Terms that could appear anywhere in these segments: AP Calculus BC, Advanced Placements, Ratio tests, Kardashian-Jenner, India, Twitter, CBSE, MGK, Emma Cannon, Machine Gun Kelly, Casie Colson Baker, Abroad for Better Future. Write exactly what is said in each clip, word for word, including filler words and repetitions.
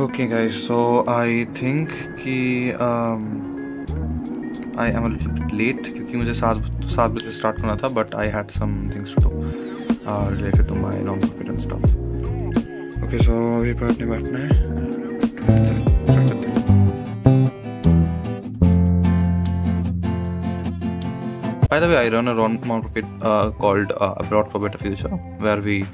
Okay guys, so I think कि I am a little bit late क्योंकि मुझे सात बजे start करना था, but I had some things to do uh, related to my non-profit and stuff. Okay, so अभी बैठने बैठना है. By the way, I run a non-profit uh, called uh, Abroad for Better Future, where we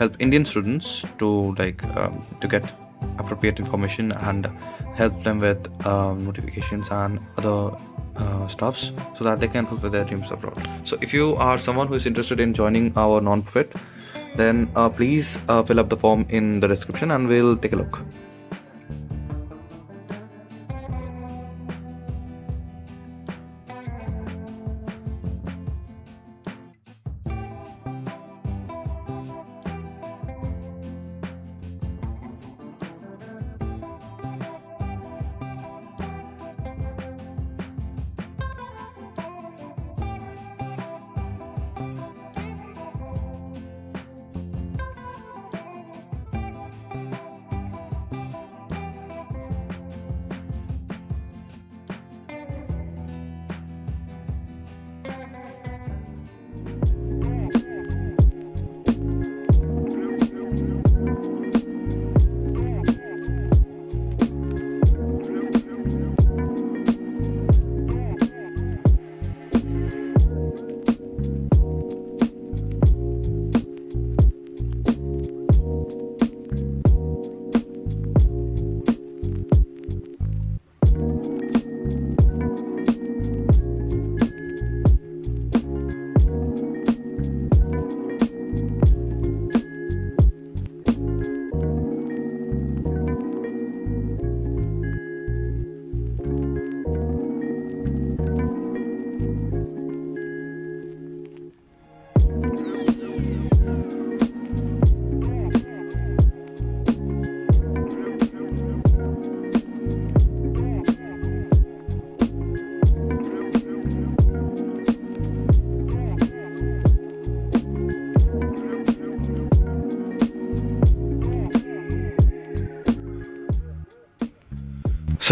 help Indian students to like um, to get appropriate information and help them with uh, notifications and other uh, stuffs so that they can fulfill their dreams abroad. So if you are someone who is interested in joining our non-profit, then uh, please uh, fill up the form in the description and we'll take a look.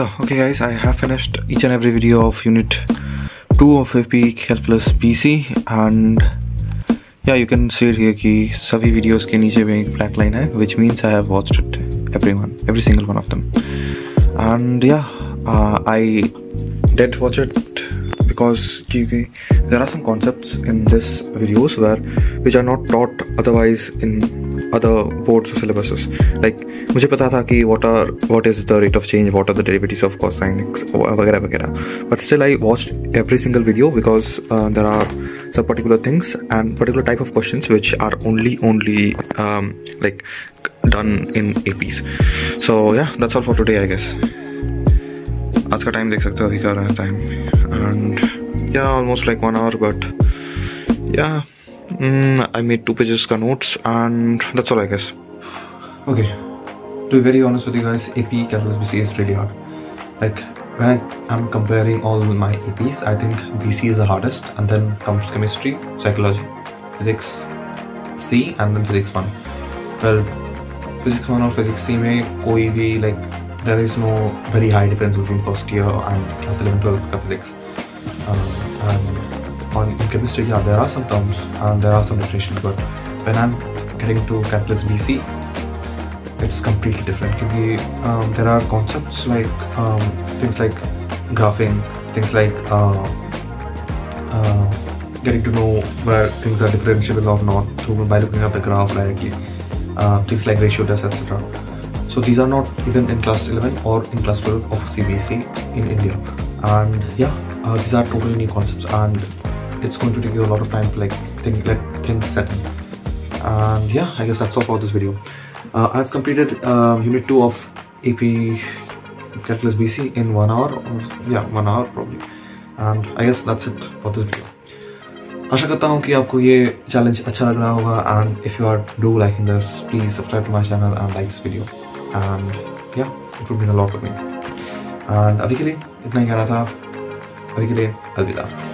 So okay guys, I have finished each and every video of unit two of A P Calculus B C, and yeah, you can see it here ki sabhi videos ke niche mein ek black line hai, which means I have watched it, every one, every single one of them. And yeah, uh, I did watch it because there are some concepts in this videos where which are not taught otherwise in other boards or syllabuses. Like मुझे पता था कि what are what is the rate of change, what are the derivatives of cosine वगैरह वगैरह. But still I watched every single video because uh, there are some particular things and particular type of questions which are only only um, like done in A Ps. So yeah, that's all for today I guess. आज का time देख सकते हो, अभी का रहा time, and yeah, almost like one hour, but yeah. Mm, I made two pages of notes and that's all I guess. Okay, to be very honest with you guys, A P Calculus B C is really hard. Like when I am comparing all my A Ps, I think B C is the hardest, and then comes chemistry, psychology, physics C, and then physics one. Well, physics one or physics C mein koi bhi, like there is no very high difference between first year and class eleven twelve ka physics. Um, and on chemistry, yeah, there are some terms and there are some definitions, but when I'm getting to Calculus B C, it's completely different. Because um, there are concepts like um, things like graphing, things like uh, uh, getting to know where things are differentiable or not through by looking at the graph directly, uh, things like ratio tests, et cetera. So these are not even in class eleven or in class twelve of C B S E in India, and yeah, uh, these are totally new concepts, and it's going to take you a lot of time to like think, let things settle. And yeah, I guess that's all for this video. Uh, I've completed uh, unit two of A P Calculus B C in one hour, or yeah, one hour probably. And I guess that's it for this video. आशा करता हूँ कि आपको ये challenge अच्छा लग रहा होगा. And if you are do liking this, please subscribe to my channel and like this video. And yeah, it would mean a lot to me. And अभी के लिए इतना ही कहना था. अभी के लिए अलविदा.